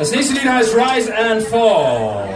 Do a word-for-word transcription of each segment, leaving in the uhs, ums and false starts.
As Nisa Dinais rise and fall.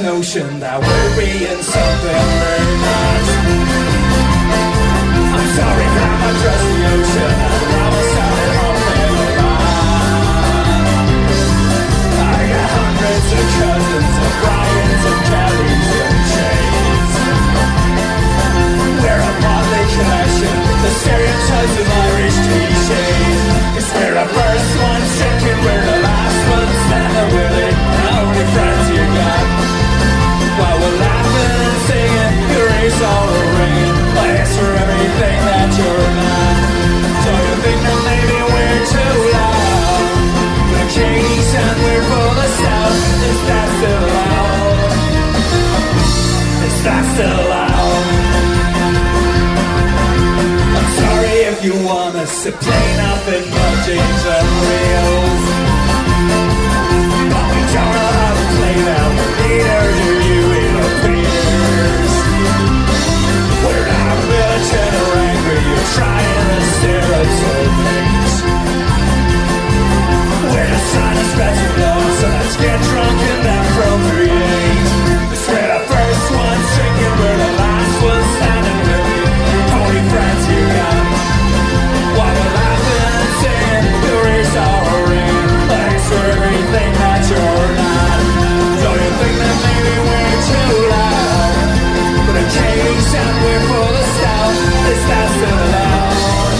Notion that we're being something very nice. I'm sorry that I trust the ocean. I was starting off in the mind. I got hundreds of cousins of Brian's and Kelly's and Jane's. We're a motley collection, the stereotypes of Irish cliches. Cause we're the first one shaking, we're the last one standing with it. How many friends you got? While we're laughing and singing, erase all the rain. Place for everything that you're not. So you think that maybe we're too loud? We're kings and we're full of sound. Is that still loud? Is that still loud? I'm sorry if you want us to play nothing but jeans and reels. But we don't know how to play them, neither do you. We're not religion or anger, you're trying to steer us all things. We're just trying to spread some love, so let's get drunk and then procreate. Cause we're the first ones drinking, we're the last ones standing with you. Only friends you got. While we're laughing and singing, you're resolving. Thanks for everything that you're not. Don't you think that maybe we're too loud? We're the kings and we're full of stout. Is that still allowed?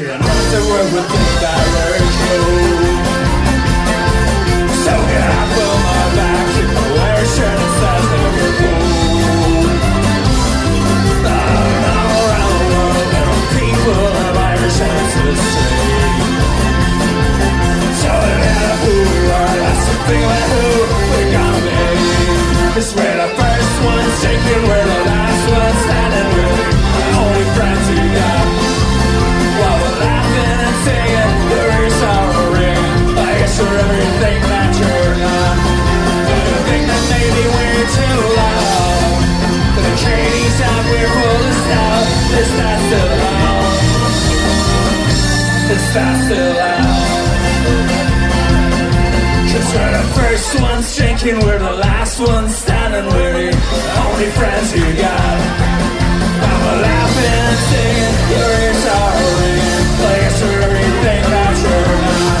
can answer where with this direction. So get up for my back, circulation says never go. I'm all around the world, and all people have Irish ancestry. So no matter who we are, that's the thing about who we're gonna be. It's where the first one's shaking, where the last one's standing, where the only friends who got. For everything that you're not, everything that maybe we're too loud. For the trainees out, we're full of stuff. It's not still loud. It's not still loud. Cause we're the first ones drinking, we're the last ones standing, we're the only friends you got. I'm a laughing and singing, your ears are ringing. Play us for everything that you're not.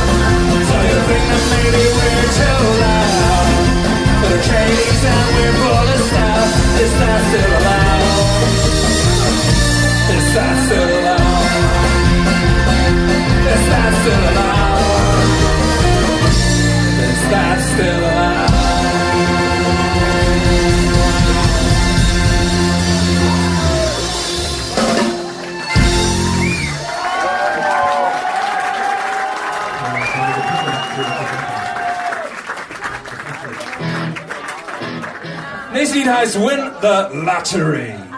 That maybe we're too loud. But the training's out, we're full of stuff. It's not still allowed. It's not still allowed. It's not still allowed. It's not still Macy Dice win the lottery.